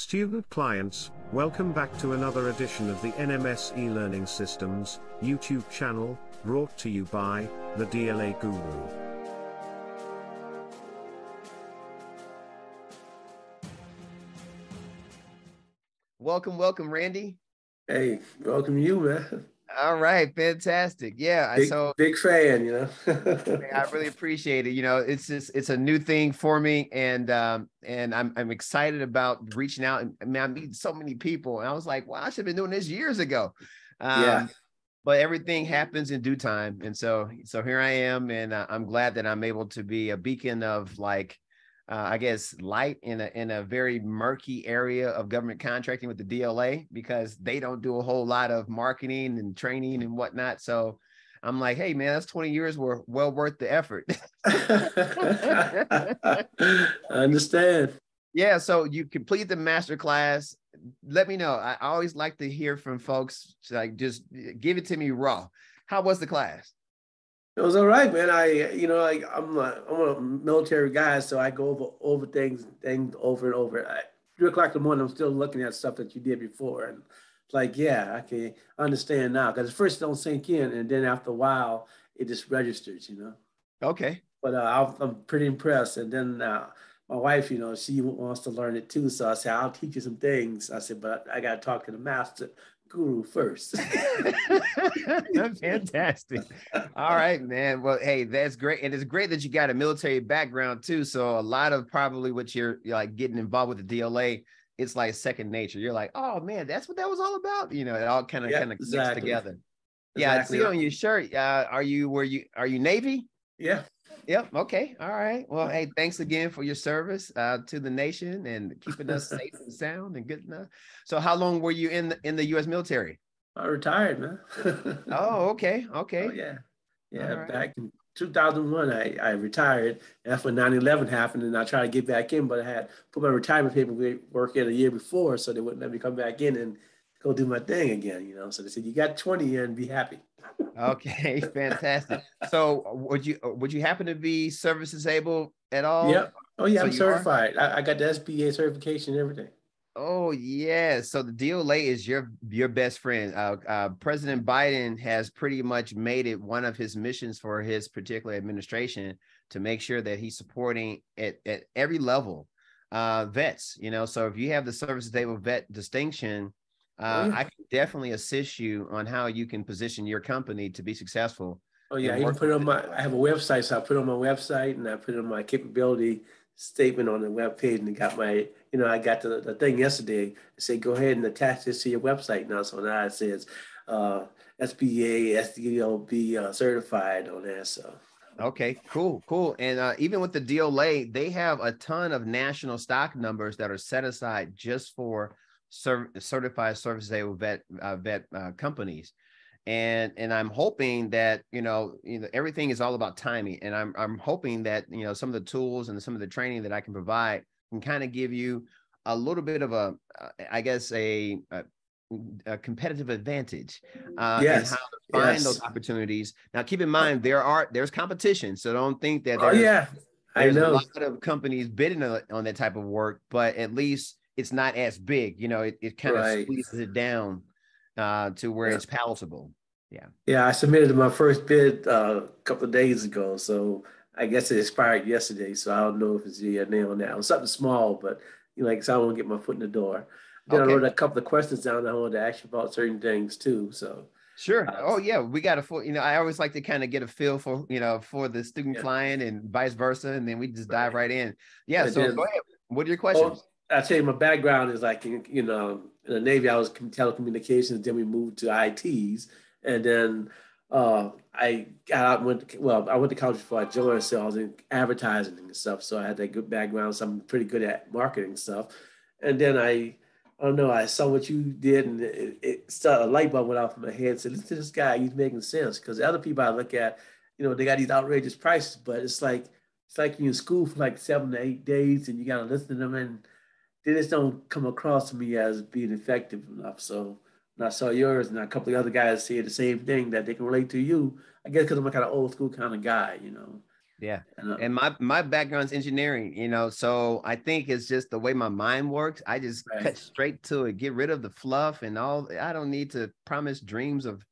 Student clients, welcome back to another edition of the NMS E-Learning Systems YouTube channel, brought to you by the DLA Guru. Welcome, Randy. Hey, welcome you, man. All right, fantastic. Yeah, big fan, you know. I really appreciate it. You know, it's just, it's a new thing for me, and I'm excited about reaching out. And I mean, I meet so many people, and I was like, wow, I should have been doing this years ago. Yeah. But everything happens in due time, and so here I am, and I'm glad that I'm able to be a beacon of, like, I guess, light in a very murky area of government contracting with the DLA, because they don't do a whole lot of marketing and training and whatnot. So I'm like, hey, man, that's 20 years were well worth the effort. I understand. Yeah. So you complete the masterclass. Let me know. I always like to hear from folks. Like, just give it to me raw. How was the class? It was all right, man. I'm a military guy, so I go over things over and over. At 3 o'clock in the morning, I'm still looking at stuff that you did before, and it's like, yeah, I can understand now. Because at first, it don't sink in, and then after a while, it just registers, you know. Okay. But I'm pretty impressed. And then my wife, you know, she wants to learn it too. So I said, I'll teach you some things. I said, but I got to talk to the master Guru first. Fantastic. All right, man. Well, hey, that's great. And it's great that you got a military background too. So a lot of probably what you're like getting involved with the DLA, it's like second nature. You're like, oh man, that's what that was all about. You know, it all kind of clicks together. Exactly. Yeah. I see on your shirt. Are you Navy? Yeah. Yep. Okay. All right. Well, hey, thanks again for your service to the nation and keeping us safe and sound and good enough. So how long were you in the U.S. military? I retired, man. Oh, okay. Okay. Oh, yeah. Yeah. Right. Back in 2001, I retired. That's when 9/11 happened, and I tried to get back in, but I had put my retirement paperwork in a year before, so they wouldn't let me come back in and go do my thing again, you know. So they said, you got 20 and be happy. Okay, fantastic. So would you happen to be service disabled at all? Yep. Oh yeah, so I'm certified. I got the SBA certification and everything. Oh yeah. So the DLA is your best friend. President Biden has pretty much made it one of his missions for his particular administration to make sure that he's supporting at every level vets, you know. So if you have the service disabled vet distinction, I can definitely assist you on how you can position your company to be successful. Oh yeah, I even put it on my, I have a website, so I put it on my website, and I put it on my capability statement on the webpage, and got my, you know, I got the thing yesterday. I said, go ahead and attach this to your website now. So now it says SBA, SDLB certified on that, so. Okay, cool. And even with the DLA, they have a ton of national stock numbers that are set aside just for certified service-disabled vet companies, and I'm hoping that you know everything is all about timing, and I'm hoping that some of the tools and some of the training that I can provide can kind of give you a little bit of a I guess a competitive advantage yes. And how to find yes. those opportunities. Now, keep in mind there's competition, so don't think that there's a lot of companies bidding on that type of work, but at least it's not as big, you know, it kind of squeezes it down to where it's palatable. Yeah. Yeah. I submitted my first bid a couple of days ago. So I guess it expired yesterday. So I don't know if it's your name on that. It was something small, but so I want to get my foot in the door. Then I wrote a couple of questions down that I wanted to ask you about certain things too. So. Sure. Oh yeah. We got a full, I always like to kind of get a feel for, for the student client and vice versa. And then we just dive right in. Yeah. So go ahead. What are your questions? I'll tell you, my background is like, in the Navy, I was telecommunications, then we moved to ITs. And then I got out, I went to college before I joined, so I was in advertising and stuff. So I had that good background, so I'm pretty good at marketing stuff. And then I saw what you did, and it started, a light bulb went off in my head. Said, listen to this guy, he's making sense. Because the other people I look at, they got these outrageous prices, but it's like you're in school for like 7 to 8 days, and you got to listen to them, and they just don't come across to me as being effective enough. So when I saw yours, and a couple of other guys said the same thing, that they can relate to you, I guess, because I'm a kind of old school kind of guy, Yeah. And my background's engineering, you know, so I think it's just the way my mind works. I just cut straight to it, get rid of the fluff and all. I don't need to promise dreams of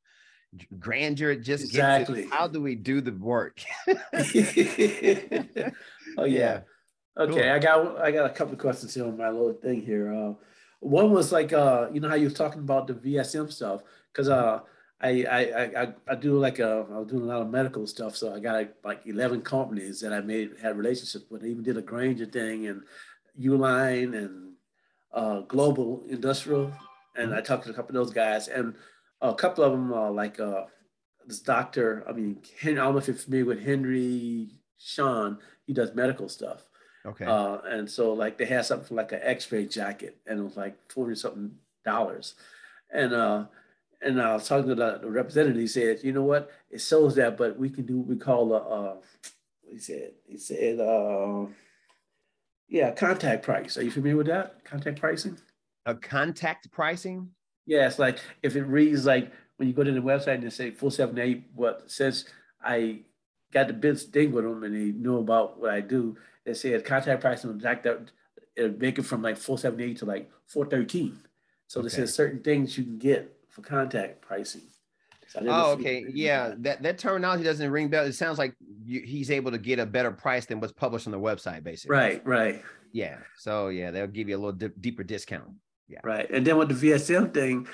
grandeur. Just get to how do we do the work? Oh, yeah. Okay. Cool. I got a couple of questions here on my little thing here. One was like, you know how you were talking about the VSM stuff, because I do like I was doing a lot of medical stuff, so I got like 11 companies that I had relationships with. I even did a Grainger thing and Uline and Global Industrial, and I talked to a couple of those guys, and a couple of them like this doctor. I mean, I don't know if you're familiar with Henry Sean. He does medical stuff. Okay. And so like they had something for like an X-ray jacket, and it was like $40-something, and I was talking to the representative. He said, "You know what? It sells that, but we can do what we call a." He said, contact price. Are you familiar with that? Contact pricing. A contact pricing. Yeah, it's like if it reads like when you go to the website and they say 478. What says I got the bids ding with them, and they know about what I do. They said contact pricing would like that. It'll make it from like 478 to like 413. So they said certain things you can get for contact pricing. So yeah, that terminology doesn't ring bell. It sounds like he's able to get a better price than what's published on the website, basically. Right. Yeah. So yeah, they'll give you a little deeper discount. Yeah. Right. And then with the VSM thing,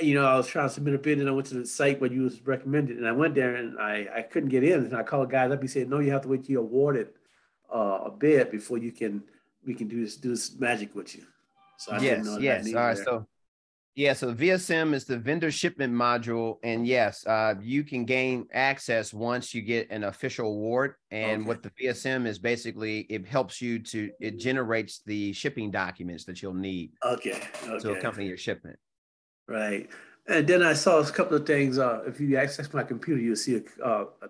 you know, I was trying to submit a bid, and I went to the site where you was recommended, and I went there, and I couldn't get in, and I called the guys up. He said, "No, you have to wait till you're awarded a bid before you can we can do this magic with you." So I didn't know that. All right. There. So VSM is the vendor shipment module, and yes, you can gain access once you get an official award. And what the VSM is basically, it helps you to it generates the shipping documents that you'll need. To accompany your shipment. Right. And then I saw a couple of things. If you access my computer, you'll see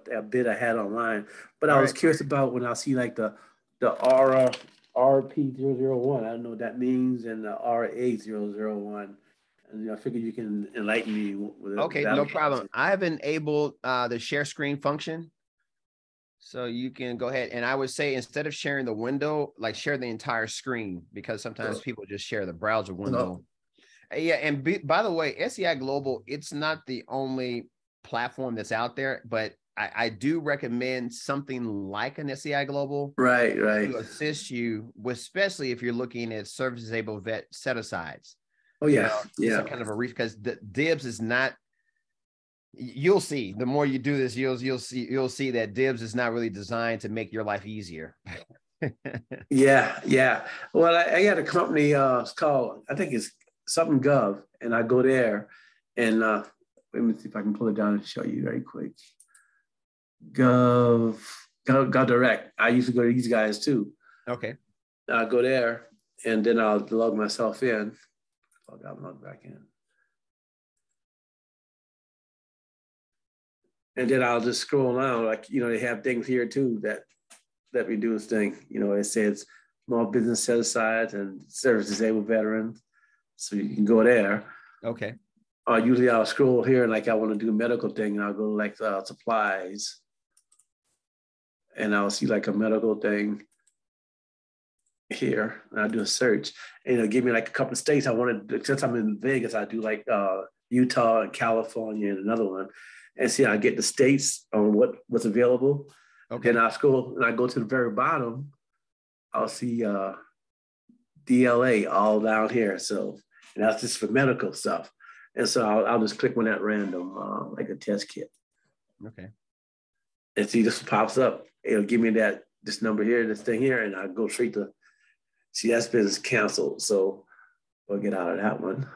a bid I had online. But I was curious about when I see like the RP001. I don't know what that means, and the RA001. And I figure you can enlighten me with no problem. I've enabled the share screen function. So you can go ahead, and I would say instead of sharing the window, like share the entire screen, because sometimes people just share the browser window. Yeah, and by the way, SCI Global, it's not the only platform that's out there, but I do recommend something like an SCI Global to assist you, with, especially if you're looking at service-disabled vet set-asides. Oh, yeah. You know, it's kind of a reach, because the Dibs is not, you'll see, the more you do this, you'll see that Dibs is not really designed to make your life easier. Yeah. Well, I got a company, it's called, I think it's something Gov, and I go there, and let me see if I can pull it down and show you very quick. Gov Direct. I used to go to these guys too. Okay. I go there, and then I'll log myself in. I'll log back in. And then I'll just scroll down, like, you know, they have things here too that we do this thing. You know, it says small business set aside and service disabled veterans. So you can go there. Okay. Usually I'll scroll here, like I want to do a medical thing, and I'll go like supplies. And I'll see like a medical thing here, and I do a search, and it'll give me like a couple of states I wanted. Since I'm in Vegas, I do like Utah and California and another one, and see I get the states on what's available. Okay. Then I scroll, and I go to the very bottom. I'll see DLA all down here. So, and that's just for medical stuff. And so I'll just click one at random, like a test kit. Okay. And see, this pops up. It'll give me this number here, this thing here, and I go straight to. See, that's been canceled, so we'll get out of that one.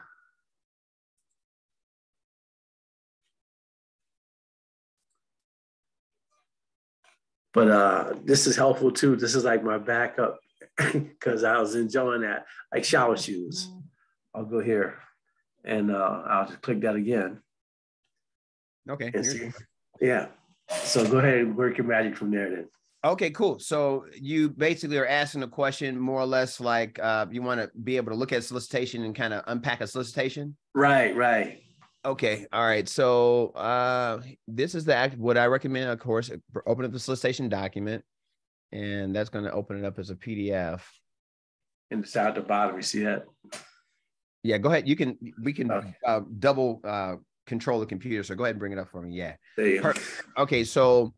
But this is helpful too. This is like my backup, because I was enjoying that. Like shower shoes. I'll go here, and I'll just click that again. Okay. See, yeah. So go ahead and work your magic from there then. Okay, cool. So you basically are asking a question more or less like you want to be able to look at solicitation and kind of unpack a solicitation? Right. Okay. All right. So this is the act. What I recommend, of course, open up the solicitation document, and that's going to open it up as a PDF. And it's out at the bottom. You see that? Yeah. Go ahead. You can. We can double control the computer. So go ahead and bring it up for me. Yeah. There you go. Okay. So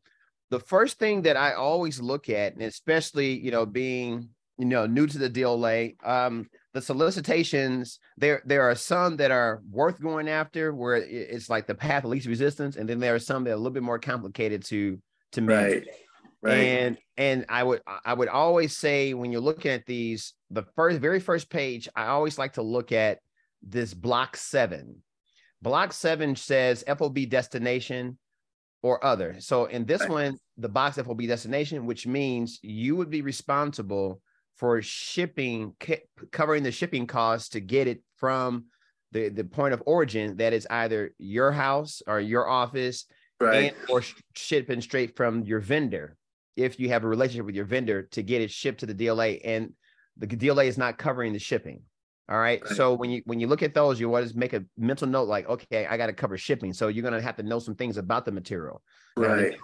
the first thing that I always look at, and especially being new to the DLA. The solicitations, there are some that are worth going after, where it's like the path of least resistance, and then there are some that are a little bit more complicated to manage. Right. And I would always say, when you're looking at these, the very first page, I always like to look at this block 7. Block 7 says FOB destination or other. So in this one, the box FOB destination, which means you would be responsible for shipping, covering the shipping costs to get it from the point of origin, that is either your house or your office, or shipping straight from your vendor, if you have a relationship with your vendor, to get it shipped to the DLA, and the DLA is not covering the shipping. All right. So when you look at those, you want to make a mental note, like, okay, I got to cover shipping. So you're going to have to know some things about the material, the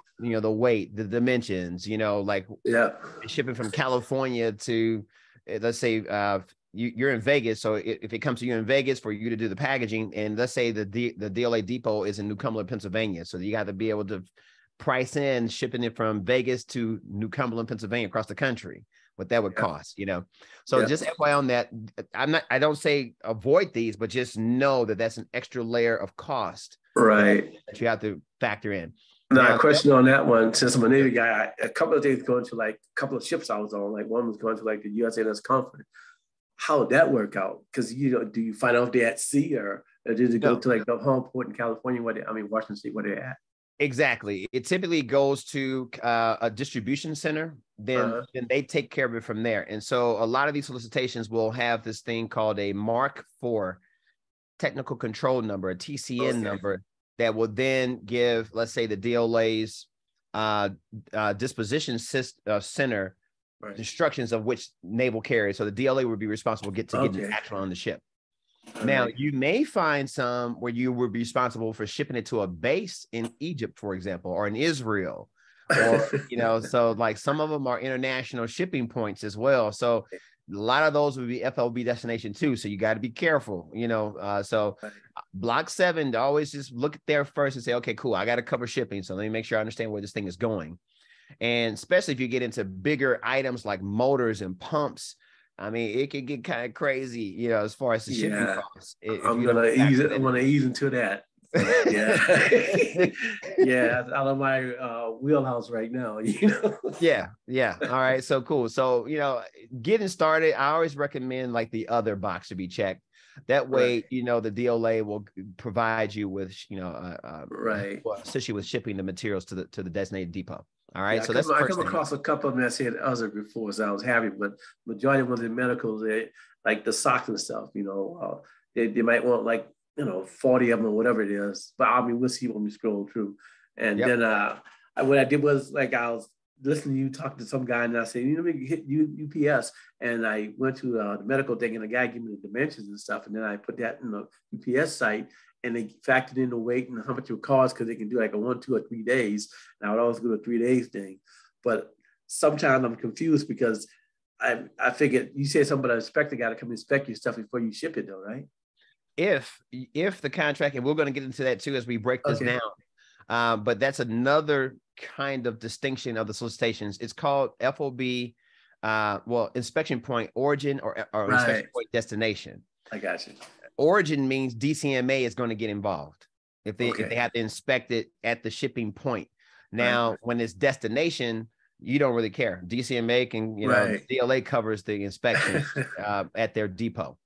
weight, the dimensions, shipping from California to, let's say, you're in Vegas. So if it comes to you in Vegas for you to do the packaging, and let's say the DLA depot is in New Cumberland, Pennsylvania. So you got to be able to price in shipping it from Vegas to New Cumberland, Pennsylvania, across the country, what that would cost, So just FYI on that. I don't say avoid these, but just know that that's an extra layer of cost, that you have to factor in. Now, a question on that one, since I'm a Navy guy, a couple of days going to a couple of ships I was on, one was going to the USNS Comfort. How would that work out? Because, do you find out if they're at sea, or did it go to the home port in California, Washington State, where they're at? Exactly. It typically goes to a distribution center, then they take care of it from there. And so a lot of these solicitations will have this thing called a Mark IV technical control number, a TCN number, that will then give, let's say, the DLA's disposition center instructions of which naval carrier. So the DLA would be responsible to get the actual on the ship. Now, you may find some where you would be responsible for shipping it to a base in Egypt, for example, or in Israel, or, so some of them are international shipping points as well. So a lot of those would be FOB destination too. So you got to be careful, so block 7, always just look there first and say, okay, cool, I got to cover shipping. So let me make sure I understand where this thing is going. And especially if you get into bigger items like motors and pumps, I mean, it could get kind of crazy, as far as the shipping costs. I'm gonna ease into that. That's out of my wheelhouse right now. All right. So cool. So getting started, I always recommend the other box to be checked. That way, the DLA will provide you with assist you with shipping the materials to the designated depot. All right. So that's I come across a couple of them. I said other before, so I was happy, but majority of the medicals, the socks and stuff, they might want 40 of them or whatever it is. But we'll see when we scroll through. And then what I did was I was listening to you talk to some guy, and I said, hit UPS, and I went to the medical thing, and the guy gave me the dimensions and stuff, and then I put that in the UPS site. And they factored in the weight and how much it would cost, because they can do a 1, 2, or 3 days. And I would always do a 3 days thing. But sometimes I'm confused, because I figured you said something about an inspector got to come inspect your stuff before you ship it, though, right? If the contract, and we're going to get into that too as we break this down. But that's another kind of distinction of the solicitations. It's called FOB, inspection point origin or inspection point destination. I got you. Origin means DCMA is going to get involved if they have to inspect it at the shipping point. Now, when it's destination, you don't really care. DCMA can, DLA covers the inspection at their depot.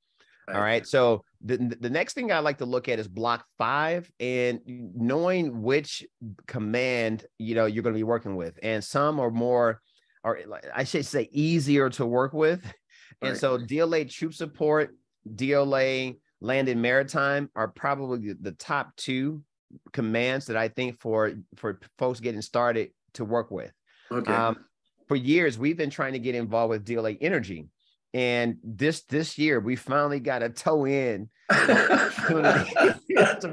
All right. So the next thing I like to look at is block 5, and knowing which command, you're going to be working with. And some are more, or I should say, easier to work with. And so DLA Troop Support, DLA Land and Maritime are probably the top 2 commands that I think for folks getting started to work with. For years, we've been trying to get involved with DLA Energy. And this year, we finally got a toe in to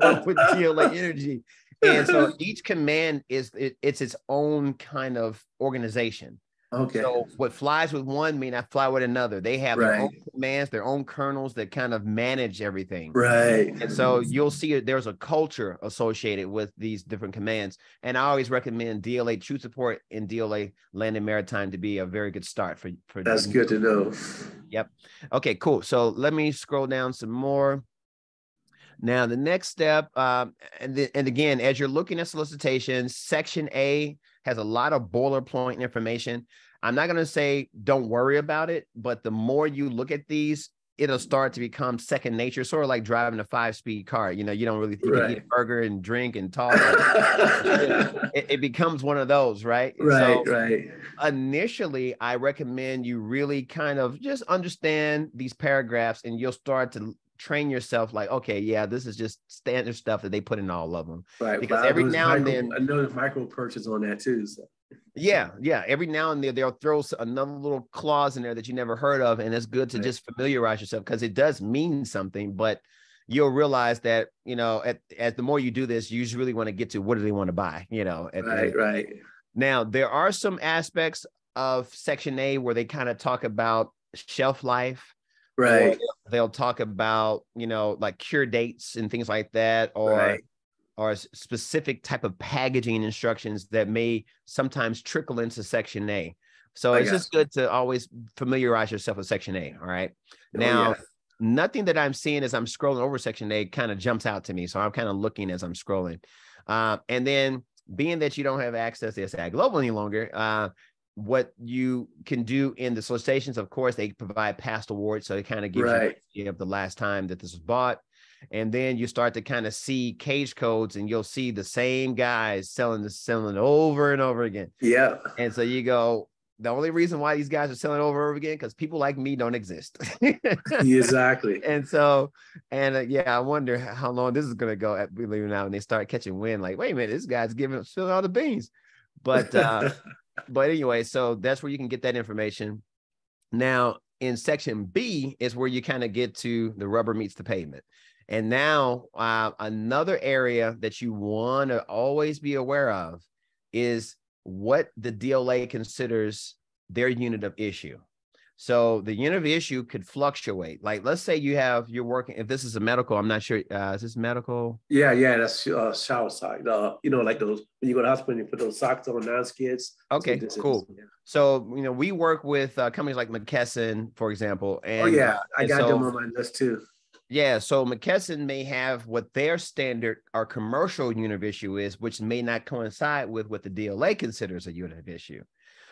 work with DLA Energy. And so each command is, it's its own kind of organization. Okay. So what flies with one may not fly with another. They have their own commands, their own kernels that kind of manage everything. Right. And so you'll see there's a culture associated with these different commands. And I always recommend DLA Troop Support and DLA Land and Maritime to be a very good start for That's good to know. Yep. Okay, cool. So let me scroll down some more. Now, the next step, and again, as you're looking at solicitations, Section A has a lot of boilerplate information. I'm not going to say don't worry about it, but the more you look at these, it'll start to become second nature, sort of like driving a 5-speed car. You know, you don't really you can eat a burger and drink and talk. It becomes one of those, right? Right, so right. Initially, I recommend you really kind of just understand these paragraphs, and you'll start to train yourself like, okay, yeah, this is just standard stuff that they put in all of them. Right. Because every now and then, I know there's micro purchase on that too. So. Yeah. Yeah. Every now and then they'll throw another little clause in there that you never heard of. And it's good to just familiarize yourself because it does mean something, but you'll realize that, you know, as the more you do this, you just really want to get to what do they want to buy, you know? Right. Now, there are some aspects of Section A where they kind of talk about shelf life. Right. They'll talk about, you know, like cure dates and things like that, or specific type of packaging instructions that may sometimes trickle into Section A. So it's just good to always familiarize yourself with Section A. All right. Now, nothing that I'm seeing as I'm scrolling over Section A kind of jumps out to me. So I'm kind of looking as I'm scrolling. And then being that you don't have access to SCI Global any longer, what you can do in the solicitations, of course, they provide past awards. So it kind of gives you an idea of the last time that this was bought. And then you start to kind of see cage codes and you'll see the same guys selling over and over again. Yeah. And so you go, the only reason why these guys are selling over and over again, because people like me don't exist. Exactly. And so, I wonder how long this is going to go at believe it or not, when they start catching wind, like, wait a minute, this guy's spilling all the beans. But, but anyway, so that's where you can get that information. Now, in Section B is where you kind of get to the rubber meets the pavement. And now another area that you want to always be aware of is what the DLA considers their unit of issue. So the unit of issue could fluctuate. Like, let's say you're working, if this is a medical, I'm not sure, is this medical? Yeah, that's shower sock. You know, like those, when you go to the hospital and you put those socks on, non-skids. Okay, cool. Yeah. So, you know, we work with companies like McKesson, for example. And, I got them on my list too. Yeah, so McKesson may have what their standard or commercial unit of issue is, which may not coincide with what the DLA considers a unit of issue.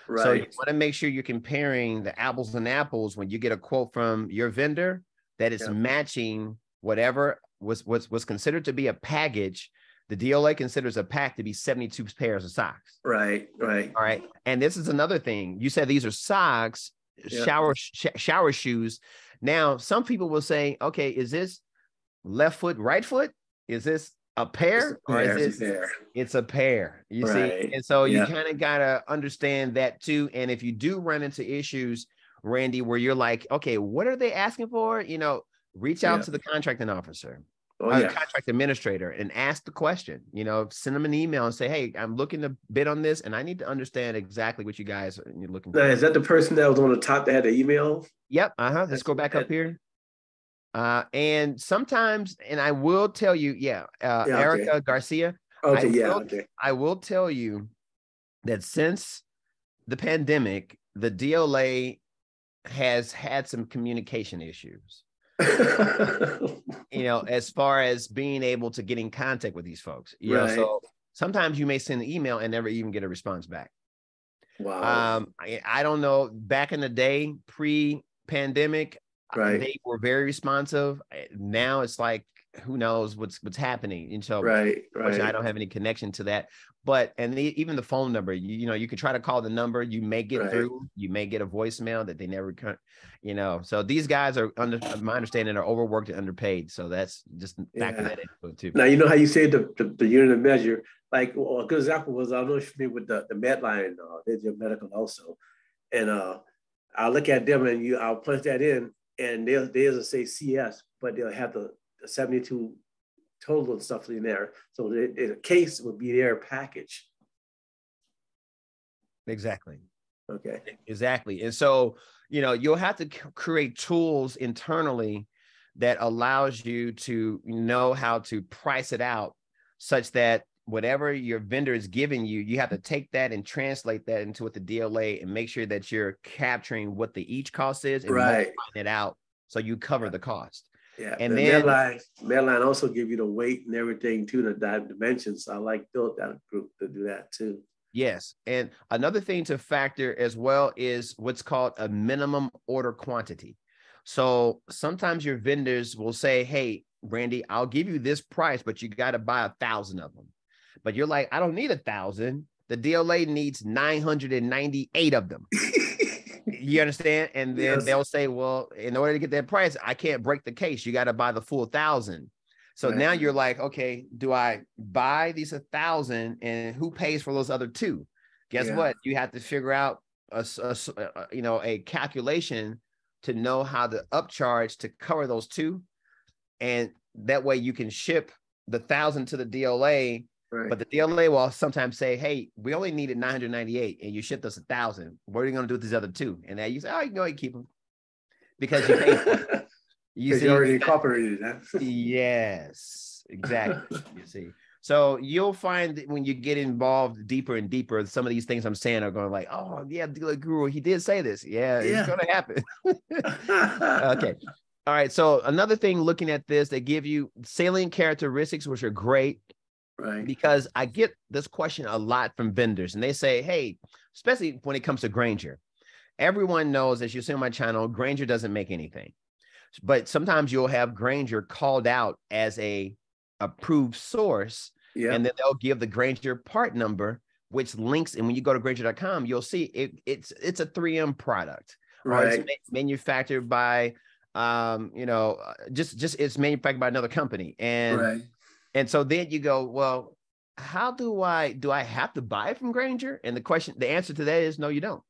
Right. So you want to make sure you're comparing the apples and apples when you get a quote from your vendor that it's matching whatever was considered to be a package. The DLA considers a pack to be 72 pairs of socks. Right. All right. And this is another thing. You said these are socks, shower shoes. Now, some people will say, okay, is this left foot, right foot? Is this a pair, or is it? It's a pair, you see, and so you kind of gotta understand that too. And if you do run into issues, Randy, where you're like, okay, what are they asking for? You know, reach out to the contracting officer, contract administrator, and ask the question. You know, send them an email and say, hey, I'm looking to bid on this, and I need to understand exactly what you guys are looking for. Now, is that the person that was on the top that had the email? Yep. Let's go back up here. And sometimes, and I will tell you, Erica Garcia, I will tell you that since the pandemic, the DLA has had some communication issues, you know, as far as being able to get in contact with these folks, you know, so sometimes you may send an email and never even get a response back. Wow. I don't know, back in the day, pre-pandemic, they were very responsive. Now it's like, who knows what's happening? And so, which I don't have any connection to that. But even the phone number, you know, you could try to call the number. You may get through. You may get a voicemail that they never, you know. So these guys are, under my understanding, are overworked and underpaid. So that's just factor that input too. Now, you know how you said the unit of measure. Like, well, a good example was, I don't know if you're familiar with the Medline, there's your medical also, and I'll look at them and I'll punch that in, and they'll say CS, but they'll have the 72 total and stuff in there. So the case would be their package. Exactly. Okay. Exactly. And so, you know, you'll have to create tools internally that allows you to know how to price it out such that whatever your vendor is giving you, you have to take that and translate that into what the DLA and make sure that you're capturing what the each cost is and multiplying it out so you cover the cost. Yeah, and then Medline also give you the weight and everything too, the dimensions. I like built that group to do that too. Yes, and another thing to factor as well is what's called a minimum order quantity. So sometimes your vendors will say, hey, Randy, I'll give you this price, but you got to buy 1,000 of them. But you're like, I don't need 1,000. The DLA needs 998 of them. You understand? And then they'll say, well, in order to get that price, I can't break the case. You got to buy the full 1,000. So now you're like, okay, do I buy these 1,000 and who pays for those other two? Guess what? You have to figure out a calculation to know how to upcharge to cover those two. And that way you can ship the 1,000 to the DLA, but the DLA will sometimes say, hey, we only needed 998 and you shipped us 1,000. What are you going to do with these other two? And now you say, oh, you can go ahead and keep them because you paid. You already incorporated that. Yes, exactly. You see. So you'll find that when you get involved deeper and deeper, some of these things I'm saying are going like, oh, yeah, DLA Guru, he did say this. Yeah. It's going to happen. Okay. All right. So another thing looking at this, they give you salient characteristics, which are great. Right. Because I get this question a lot from vendors and they say, hey, especially when it comes to Grainger, everyone knows, as you see on my channel, Grainger doesn't make anything. But sometimes you'll have Grainger called out as a approved source, and then they'll give the Grainger part number, which links. And when you go to Grainger.com, you'll see it's a 3M product, right? Or it's manufactured by, it's manufactured by another company, and so then you go, well, how do I have to buy it from Grainger? And the answer to that is no, you don't.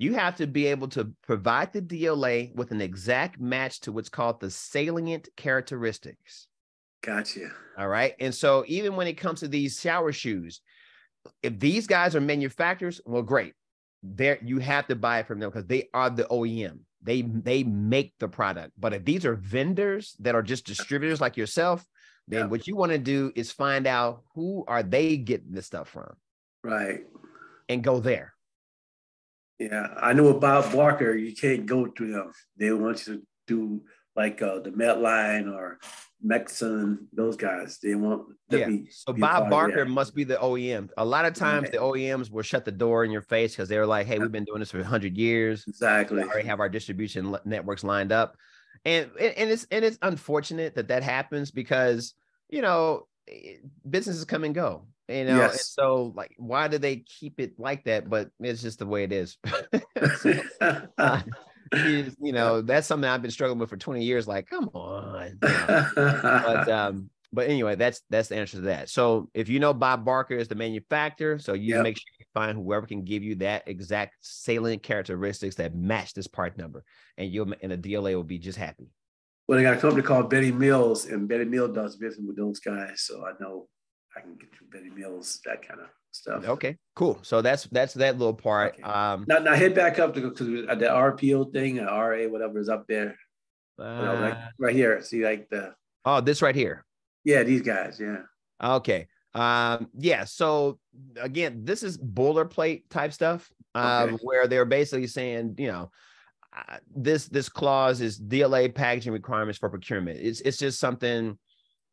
You have to be able to provide the DLA with an exact match to what's called the salient characteristics. Gotcha. All right. And so even when it comes to these shower shoes, if these guys are manufacturers, well, great. You have to buy it from them because they are the OEM. They make the product. But if these are vendors that are just distributors like yourself, then what you want to do is find out who are they getting this stuff from. Right. And go there. Yeah, I know about Barker. You can't go through them. They want you to do like the Medline or McKesson, those guys. They want to be. So Bob Barker must be the OEM. A lot of times the OEMs will shut the door in your face because they're like, hey, we've been doing this for 100 years. Exactly. We already have our distribution networks lined up. And it's unfortunate that happens because, you know, businesses come and go. You know, and so like, why do they keep it like that? But it's just the way it is. So, you know, that's something I've been struggling with for 20 years. Like, come on. But anyway, that's the answer to that. So if you know Bob Barker is the manufacturer, so you make sure you find whoever can give you that exact salient characteristics that match this part number, and the DLA will be just happy. Well, they got a company called Betty Mills, and Betty Mills does business with those guys, so I know. I can get you Betty Mills, that kind of stuff. Okay, cool. So that's that little part. Okay. Now head back up to go because the RPO thing, RA, whatever is up there. Right here. See, like this right here. Yeah, these guys. Yeah. Okay. So again, this is boilerplate type stuff, where they're basically saying, you know, this clause is DLA packaging requirements for procurement. It's just something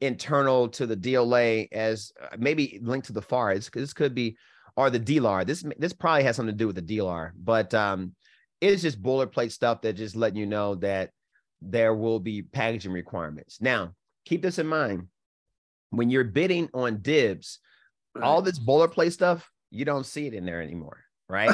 internal to the DLA, as maybe linked to the FAR. This could be, or the DLAR. This probably has something to do with the DLAR, but it's just boilerplate stuff that just letting you know that there will be packaging requirements. Now, keep this in mind. When you're bidding on Dibs, all this boilerplate stuff, you don't see it in there anymore, right?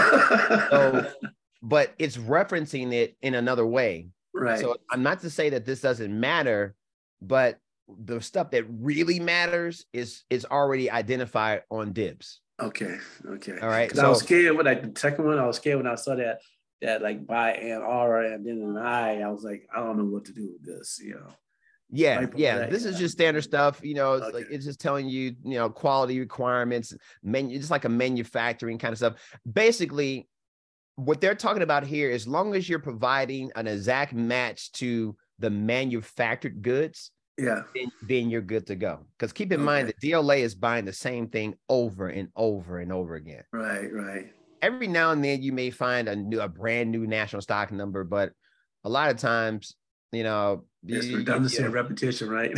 But it's referencing it in another way. Right. So I'm not to say that this doesn't matter, but the stuff that really matters is already identified on Dibs. Okay. All right. So I was scared when I saw that that like by an R and then an I was like, I don't know what to do with this, you know. Yeah, yeah. This is just standard stuff, you know. It's okay. Like it's just telling you, you know, quality requirements, menu, just like a manufacturing kind of stuff. Basically, what they're talking about here, as long as you're providing an exact match to the manufactured goods, yeah, then you're good to go. Because keep in mind that DLA is buying the same thing over and over and over again. Right, right. Every now and then you may find a brand new national stock number, but a lot of times, you know. It's redundancy and repetition, right?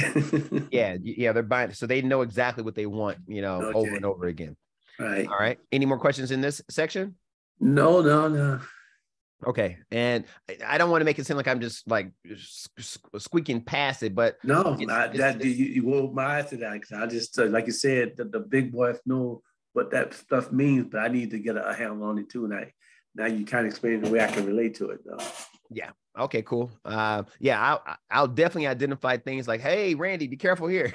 yeah, they're buying, so they know exactly what they want, you know, over and over again. Right. All right. Any more questions in this section? No. Okay, and I don't want to make it seem like I'm just like squeaking past it, but no, you won't mind to that, because I just like you said, the big boys know what that stuff means, but I need to get a handle on it too, and now you kind of explain the way I can relate to it, though. Yeah. Okay, cool. I'll definitely identify things like, hey, Randy, be careful here.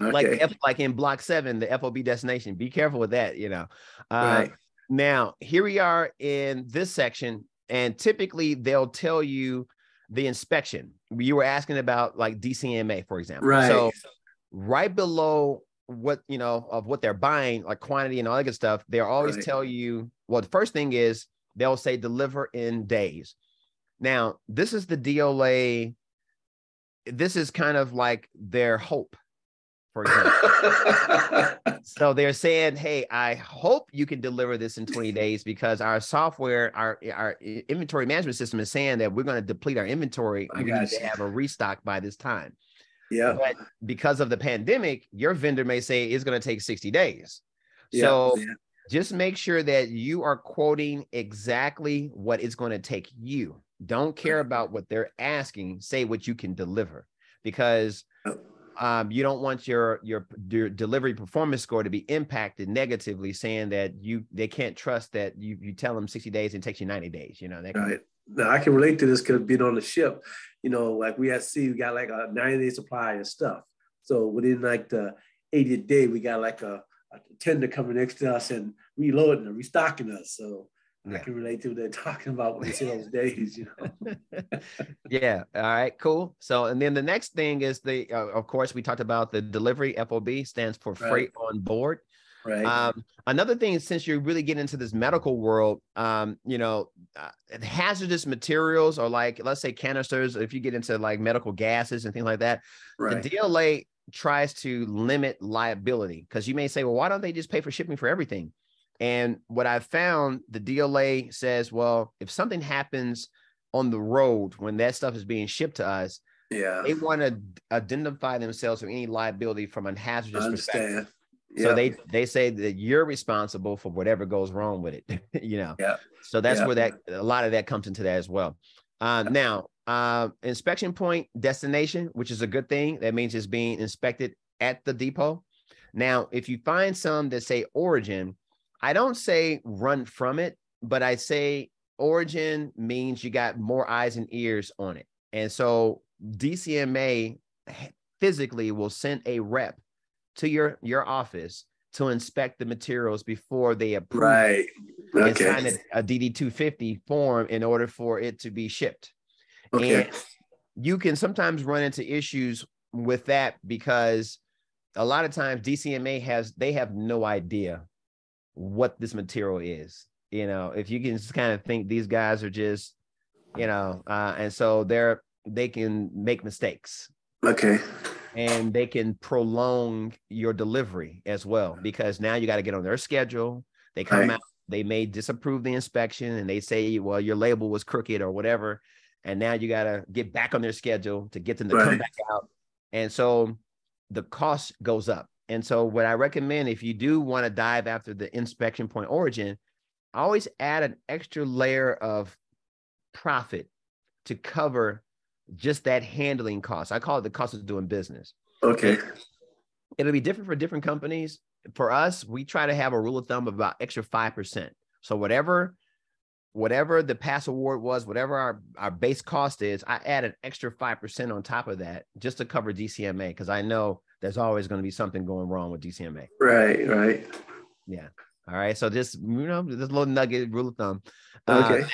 like in block 7, the FOB destination, be careful with that, you know. Right. Now, here we are in this section, and typically they'll tell you the inspection. You were asking about like DCMA, for example. Right. So right below what, you know, of what they're buying, like quantity and all that good stuff, they'll always tell you, well, the first thing is they'll say deliver in days. Now, this is the DLA. This is kind of like their hope, for example. So they're saying, hey, I hope you can deliver this in 20 days because our software, our inventory management system is saying that we're going to deplete our inventory. We need to have a restock by this time. Yeah. But because of the pandemic, your vendor may say it's going to take 60 days. Yeah. So just make sure that you are quoting exactly what it's going to take you. Don't care about what they're asking. Say what you can deliver, because you don't want your delivery performance score to be impacted negatively, saying that they can't trust that you tell them 60 days and it takes you 90 days. You know, that kind of. Now, I can relate to this because being on the ship, you know, like we at sea, we got like a 90-day supply of stuff. So within like the 80th day, we got like a tender coming next to us and reloading and restocking us. So I can relate to what they're talking about when they see those days, you know? Yeah. All right, cool. So, and then the next thing is of course, we talked about the delivery. FOB stands for freight on board. Right. Another thing is, since you're really getting into this medical world, you know, hazardous materials are like, let's say canisters, if you get into like medical gases and things like that, the DLA tries to limit liability, because you may say, well, why don't they just pay for shipping for everything? And what I've found, the DLA says, well, if something happens on the road when that stuff is being shipped to us, they want to identify themselves with any liability from a hazardous perspective. Yeah. So they say that you're responsible for whatever goes wrong with it, you know? Yeah. So that's where a lot of that comes into that as well. Now, inspection point destination, which is a good thing. That means it's being inspected at the depot. Now, if you find some that say origin, I don't say run from it, but I say origin means you got more eyes and ears on it. And so DCMA physically will send a rep to your office to inspect the materials before they approve and sign a DD-250 form in order for it to be shipped. Okay. And you can sometimes run into issues with that, because a lot of times DCMA they have no idea what this material is. You know, if you can just kind of think these guys are just, you know, and so they can make mistakes. Okay. And they can prolong your delivery as well, because now you got to get on their schedule. They come out, they may disapprove the inspection and they say, well, your label was crooked or whatever. And now you got to get back on their schedule to get them to come back out. And so the cost goes up. And so what I recommend, if you do want to dive after the inspection point origin, always add an extra layer of profit to cover just that handling cost. I call it the cost of doing business. Okay. It'll be different for different companies. For us, we try to have a rule of thumb of about extra 5%. So whatever the pass award was, whatever our base cost is, I add an extra 5% on top of that just to cover DCMA, because I know there's always going to be something going wrong with DCMA. Right, right. Yeah. All right. So just, you know, this little nugget, rule of thumb. Okay.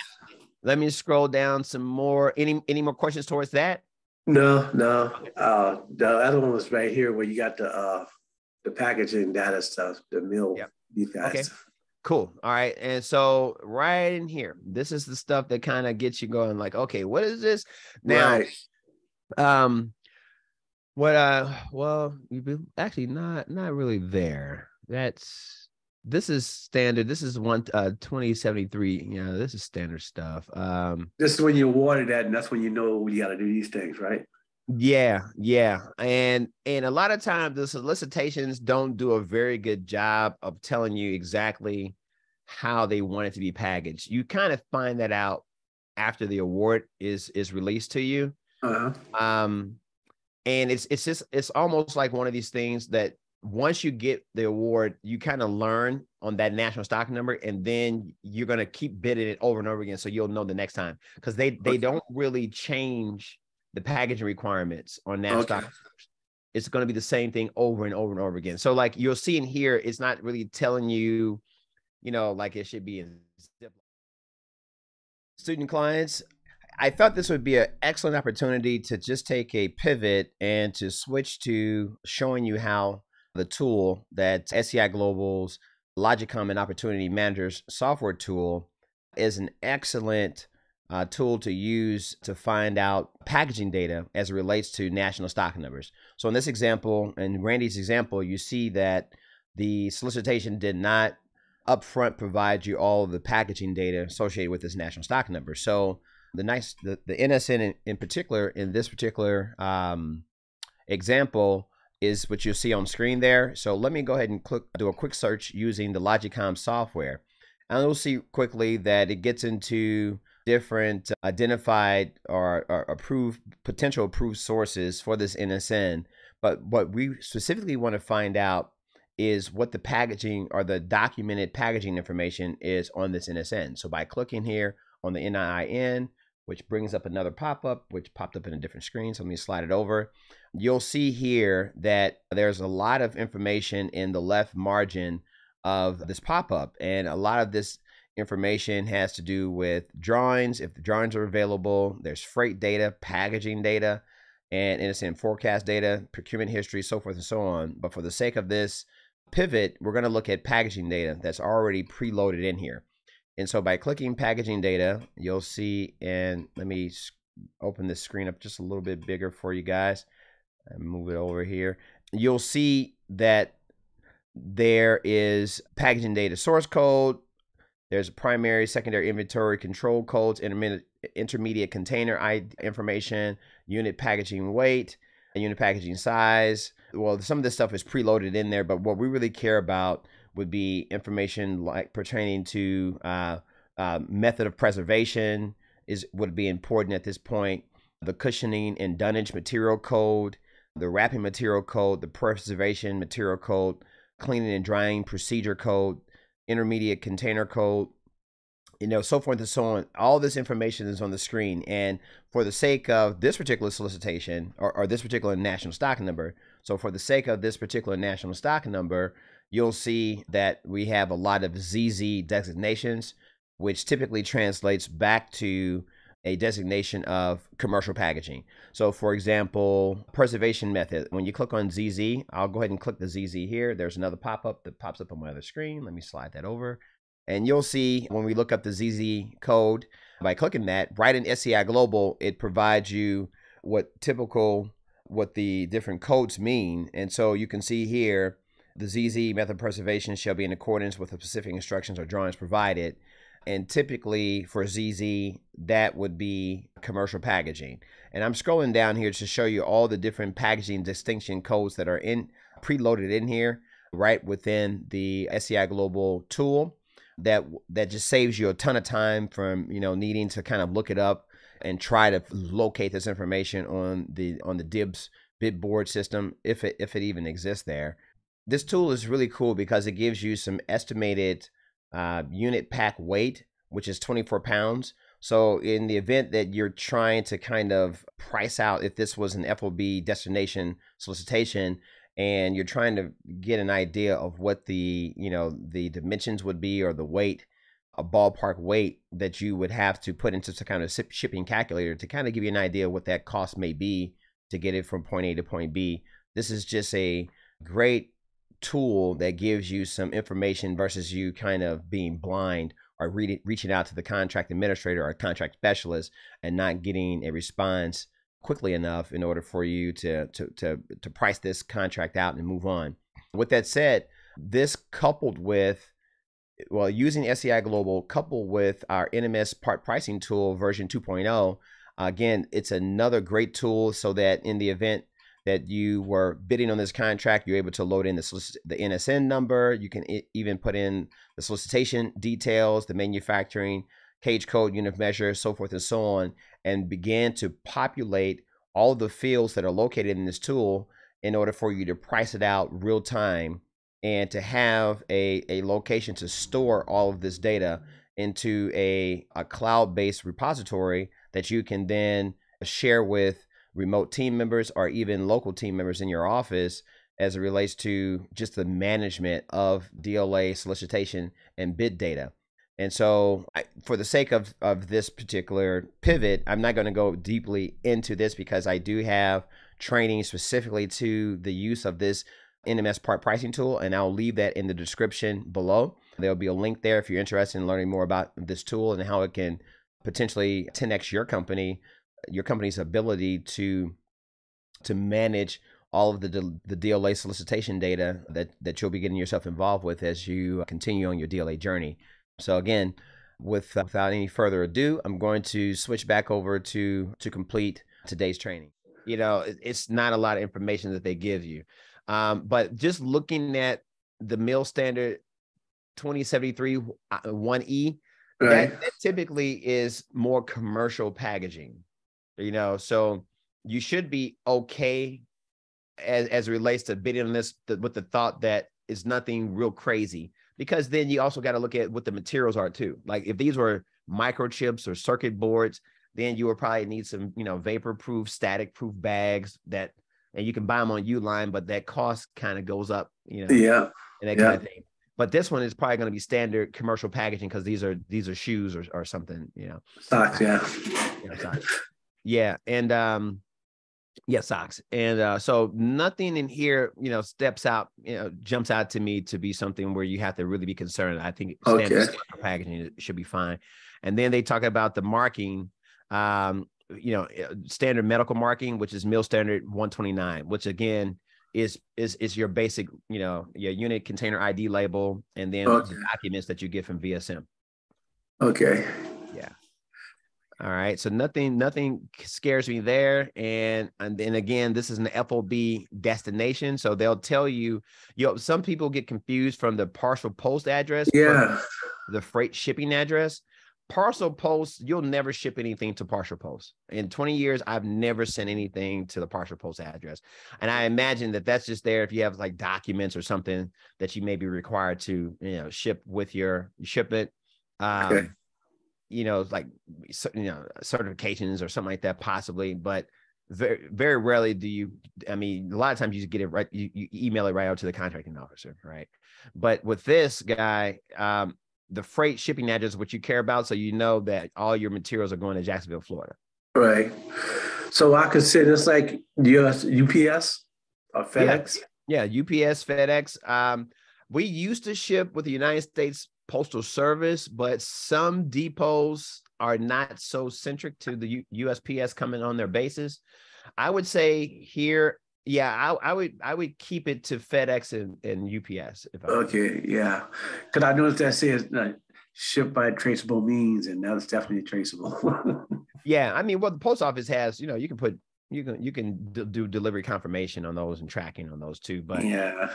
Let me scroll down some more. Any more questions towards that? No. The other one was right here where you got the packaging data stuff, the meal. Yep. You guys. Okay. Cool. All right. And so right in here, this is the stuff that kind of gets you going like, okay, what is this now? Right. Well, you've actually not really there. This is standard. This is 2073. You know, this is standard stuff. This is when you awarded that, and that's when you know you got to do these things, right? Yeah. And a lot of times the solicitations don't do a very good job of telling you exactly how they want it to be packaged. You kind of find that out after the award is released to you. Uh-huh. And it's almost like one of these things that once you get the award, you kind of learn on that national stock number, and then you're going to keep bidding it over and over again. So you'll know the next time, because they don't really change the packaging requirements on national stock numbers. It's going to be the same thing over and over and over again. So like you'll see in here, it's not really telling you, you know, like it should be in Ziploc. Student clients, I felt this would be an excellent opportunity to just take a pivot and to switch to showing you how the tool that SCI Global's Logicom and Opportunity Manager's software tool is an excellent tool to use to find out packaging data as it relates to national stock numbers. So in this example, in Randy's example, you see that the solicitation did not upfront provide you all of the packaging data associated with this national stock number. So the NSN in particular, in this particular example, is what you'll see on screen there. So let me go ahead and do a quick search using the Logicom software. And you'll see quickly that it gets into different identified or approved, potential approved sources for this NSN. But what we specifically want to find out is what the packaging or the documented packaging information is on this NSN. So by clicking here on the NIIN, which brings up another pop-up, which popped up in a different screen. So let me slide it over. You'll see here that there's a lot of information in the left margin of this pop-up. And a lot of this information has to do with drawings, if the drawings are available. There's freight data, packaging data, and NSN forecast data, procurement history, so forth and so on. But for the sake of this pivot, we're gonna look at packaging data that's already preloaded in here. And so by clicking packaging data, you'll see, and let me open this screen up just a little bit bigger for you guys and move it over here. You'll see that there is packaging data source code. There's primary, secondary inventory control codes, intermediate container information, unit packaging weight, and unit packaging size. Well, some of this stuff is preloaded in there, but what we really care about would be information like pertaining to method of preservation would be important at this point. The cushioning and dunnage material code, the wrapping material code, the preservation material code, cleaning and drying procedure code, intermediate container code, you know, so forth and so on. All this information is on the screen. And for the sake of this particular solicitation or this particular national stock number, so for the sake of this particular national stock number, you'll see that we have a lot of ZZ designations, which typically translates back to a designation of commercial packaging. So for example, preservation method, when you click on ZZ, I'll go ahead and click the ZZ here. There's another pop-up that pops up on my other screen. Let me slide that over. And you'll see when we look up the ZZ code, by clicking that, right in SCI Global, it provides you what the different codes mean. And so you can see here, the ZZ method of preservation shall be in accordance with the specific instructions or drawings provided. And typically for ZZ, that would be commercial packaging. And I'm scrolling down here to show you all the different packaging distinction codes that are preloaded in here, right within the SCI Global tool. That just saves you a ton of time from, you know, needing to kind of look it up and try to locate this information on the Dibs bid board system, if it even exists there. This tool is really cool because it gives you some estimated unit pack weight, which is 24 pounds. So in the event that you're trying to kind of price out if this was an FOB destination solicitation and you're trying to get an idea of what the dimensions would be or the weight a ballpark weight that you would have to put into some kind of shipping calculator to kind of give you an idea of what that cost may be to get it from point A to point B. This is just a great tool that gives you some information versus you kind of being blind or reaching out to the contract administrator or contract specialist and not getting a response quickly enough in order for you to price this contract out and move on. With that said, this coupled with, well, using SCI Global coupled with our NMS part pricing tool version 2.0, again, it's another great tool so that in the event that you were bidding on this contract, you're able to load in the NSN number. You can even put in the solicitation details, the manufacturing, cage code, unit of measure, so forth and so on, and begin to populate all the fields that are located in this tool in order for you to price it out real time and to have a location to store all of this data into a cloud-based repository that you can then share with remote team members or even local team members in your office as it relates to just the management of DLA solicitation and bid data. And so for the sake of this particular pivot, I'm not going to go deeply into this because I do have training specifically to the use of this NMS part pricing tool, and I'll leave that in the description below. There'll be a link there if you're interested in learning more about this tool and how it can potentially 10x your company, your company's ability to manage all of the DLA solicitation data that you'll be getting yourself involved with as you continue on your DLA journey. So again, without any further ado, I'm going to switch back over to complete today's training. You know, it's not a lot of information that they give you, but just looking at the mill standard 2073 1E, right, that typically is more commercial packaging. You know, so you should be okay as it relates to bidding on this with the thought that it's nothing real crazy, because then you also got to look at what the materials are too. Like if these were microchips or circuit boards, then you would probably need some, you know, vapor-proof, static-proof bags that, and you can buy them on Uline, but that cost kind of goes up, you know, yeah, and that kind of thing. But this one is probably going to be standard commercial packaging because these are shoes or something, you know. Socks, yeah. You know, socks. Yeah. And yeah, socks. And so nothing in here, you know, jumps out to me to be something where you have to really be concerned. I think standard packaging should be fine. And then they talk about the marking, you know, standard medical marking, which is mill standard 129, which again is your basic, you know, your unit container ID label and then the documents that you get from VSM. Okay. Yeah. All right, so nothing scares me there, and then again, this is an FOB destination, so they'll tell you, you know, some people get confused from the parcel post address, yeah, the freight shipping address. Parcel post, you'll never ship anything to parcel post. In 20 years, I've never sent anything to the parcel post address, and I imagine that that's just there if you have like documents or something that you may be required to, you know, ship with your shipment. Okay. You know, like, you know, certifications or something like that, possibly, but very, very rarely do you, I mean, a lot of times you get it right, you email it right out to the contracting officer, right? But with this guy, the freight shipping address is what you care about, so you know that all your materials are going to Jacksonville, Florida. Right. So I could say this like UPS or FedEx? Yeah, UPS, FedEx. We used to ship with the United States Postal Service, but some depots are not so centric to the USPS coming on their bases. I would say here, yeah, I would keep it to FedEx and UPS. If I okay, yeah, because I noticed that says shipped by traceable means, and that's definitely traceable. Yeah, I mean, well, the post office has, you know, you can put, you can do delivery confirmation on those and tracking on those too, but yeah.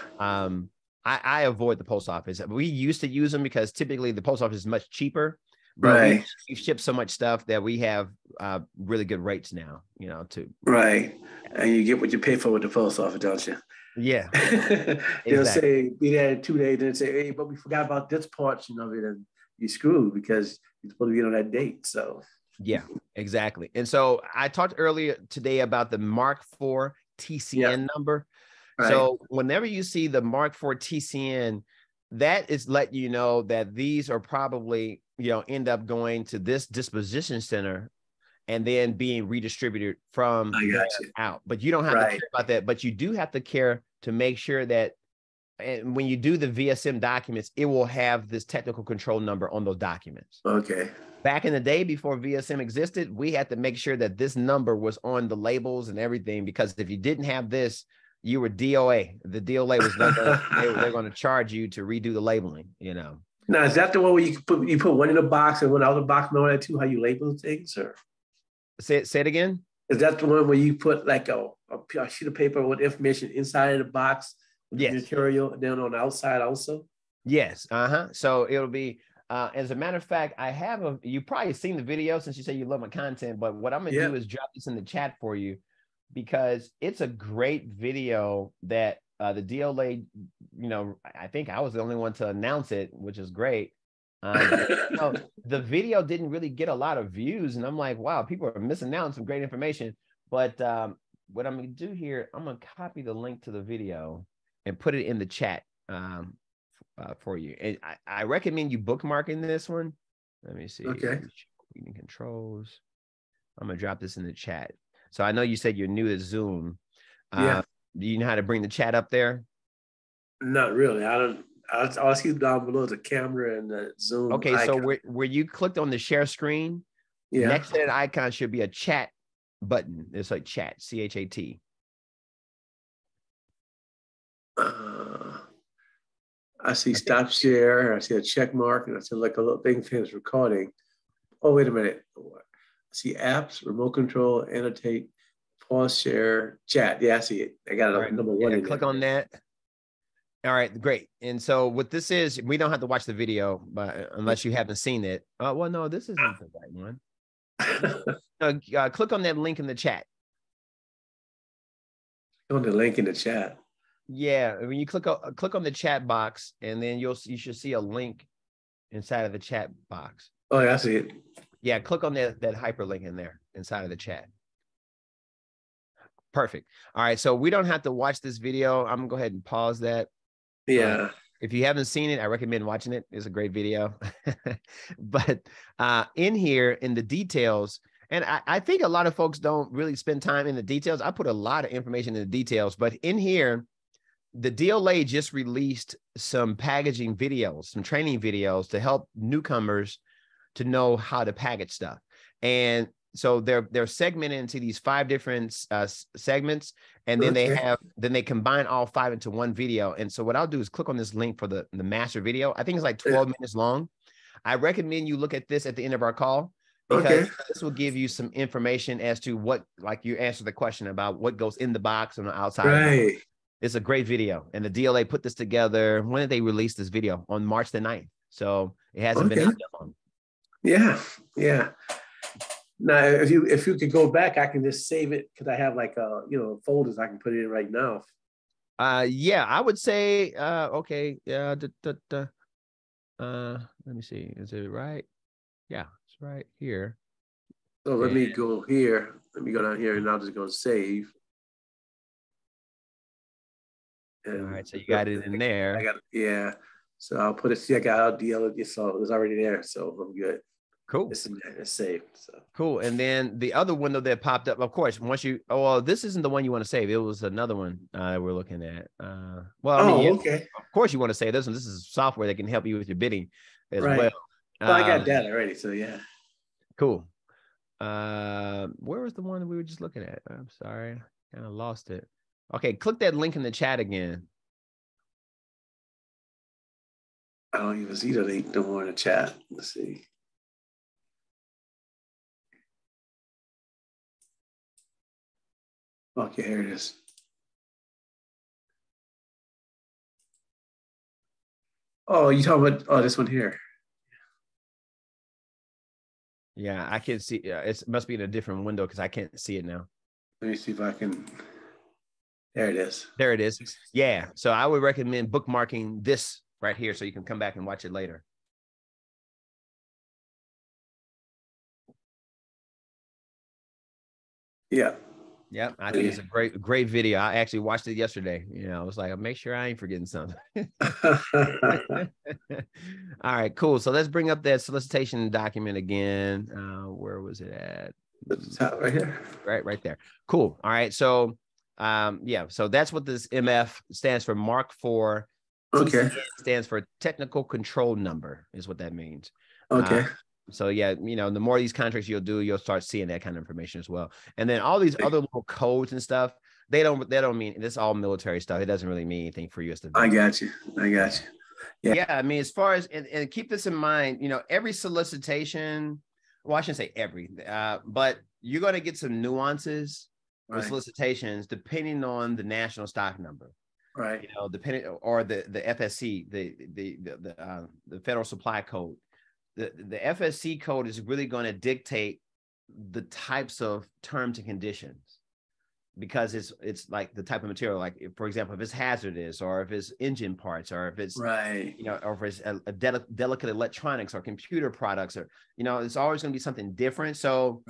I avoid the post office. We used to use them because typically the post office is much cheaper. But right, we ship so much stuff that we have really good rates now, you know, too. Right. And you get what you pay for with the post office, don't you? Yeah. They'll say, be there in 2 days, and say, hey, but we forgot about this portion of it. And you're screwed because you're supposed to get on that date. So, yeah, exactly. And so I talked earlier today about the Mark IV TCN number. So whenever you see the Mark IV TCN, that is letting you know that these are probably, end up going to this disposition center and then being redistributed from out. But you don't have to care about that, but you do have to care to make sure that when you do the VSM documents, it will have this technical control number on those documents. Okay. Back in the day before VSM existed, we had to make sure that this number was on the labels and everything, because if you didn't have this, you were DOA. The DLA was not gonna, they're going to charge you to redo the labeling, you know. Now, is that the one where you put one in a box and one out of the box and all that too, how you label things? Or say it again? Is that the one where you put like a sheet of paper with information inside of the box, yes, material, and then on the outside also? Yes. Uh-huh. So it'll be, as a matter of fact, I have a, you probably seen the video since you say you love my content, but what I'm going to do is drop this in the chat for you, because it's a great video that the DLA, you know, I think I was the only one to announce it, which is great. You know, the video didn't really get a lot of views, and I'm like, wow, people are missing out on some great information. But what I'm going to do here, I'm going to copy the link to the video and put it in the chat for you. And I recommend you bookmarking this one. Let me see. Okay. Reading controls. I'm going to drop this in the chat. So I know you said you're new to Zoom. Do you know how to bring the chat up there? Not really. I don't. I'll see down below the camera and the Zoom. Okay, icon. So where you clicked on the share screen, next to that icon should be a chat button. It's like chat, C-H-A-T. I see stop share. I see a check mark, and I see like a little thing finish recording. Oh, wait a minute. See apps, remote control, annotate, pause, share, chat. Yeah, I see it. I got it on number one. Click on that. All right, great. And so what this is, we don't have to watch the video, but unless you haven't seen it. Well, no, this isn't the right one. Click on that link in the chat. On the link in the chat. Yeah, when you click on the chat box, and then you should see a link inside of the chat box. Oh, yeah, I see it. Yeah, click on that hyperlink in there inside of the chat. Perfect. All right, so we don't have to watch this video. I'm going to go ahead and pause that. Yeah. If you haven't seen it, I recommend watching it. It's a great video. But in here, in the details, and I think a lot of folks don't really spend time in the details. I put a lot of information in the details, but in here, the DLA just released some packaging videos, some training videos to help newcomers to know how to package stuff. And so they're segmented into these 5 different segments, and then they combine all 5 into one video. And so what I'll do is click on this link for the master video. I think it's like 12 minutes long. I recommend you look at this at the end of our call, because this will give you some information as to what, like you answered the question about what goes in the box and the outside. Right. It's a great video. And the DLA put this together. When did they release this video? On March the 9th. So it hasn't been out that long. Yeah, yeah. Now, if you could go back, I can just save it, because I have like folders I can put it in right now. Yeah, I would say okay. Yeah, let me see. Is it right? Yeah, it's right here. So let me go here. Let me go down here, and I'll just go save. And all right, so you got it in there. I got it, yeah. So I'll put it. See, I got out DLA. So it was already there. So I'm good. Cool. It's in there. It's saved. So. Cool. And then the other window that popped up, of course, once you. Oh, well, this isn't the one you want to save. It was another one we're looking at. Of course, you want to save this one. This is software that can help you with your bidding as well. Well, I got that already. So yeah. Cool. Where was the one that we were just looking at? I'm sorry, kind of lost it. Okay, click that link in the chat again. I don't even see the link no more in the chat. Let's see. Okay, here it is. Oh, you talking about this one here? Yeah, I can't see. It must be in a different window, because I can't see it now. Let me see if I can. There it is. There it is. Yeah. So I would recommend bookmarking this right here, so you can come back and watch it later. Yeah. Yep. I think it's a great video. I actually watched it yesterday. You know, I was like, make sure I ain't forgetting something. All right, cool. So let's bring up that solicitation document again. Where was it at? Right here. Right there. Cool. All right. So, yeah, so that's what this MF stands for. Mark IV. Okay. Stands for technical control number is what that means. Okay. So yeah, you know, the more of these contracts you'll do, you'll start seeing that kind of information as well. And then all these other little codes and stuff, they don't mean, this is all military stuff. It doesn't really mean anything for you as the. I got you. Yeah. Yeah, I mean, as far as, and keep this in mind, you know, every solicitation, well, I shouldn't say every, but you're going to get some nuances with solicitations depending on the national stock number. Right. You know, depending, or the FSC, the Federal Supply Code. The FSC code is really going to dictate the types of terms and conditions, because it's like the type of material, like if, for example, if it's hazardous, or if it's engine parts, or if it's, you know, or if it's delicate electronics or computer products, or, you know, it's always going to be something different. So